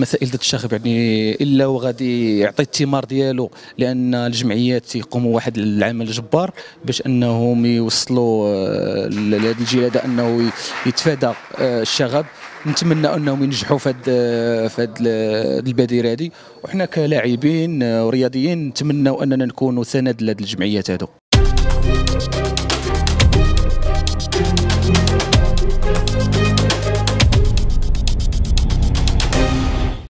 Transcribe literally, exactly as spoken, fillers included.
المسائل ذات الشغب يعني الا وغادي يعطي الثمار ديالو، لان الجمعيات تيقوموا واحد العمل جبار باش انهم يوصلوا لهذا الجيل هذا انه يتفادى الشغب. نتمنى انهم ينجحوا في هذه في هذه البديره هذه، وحنا كلاعبين ورياضيين نتمنوا اننا نكونوا سند لهذه الجمعيات هذو.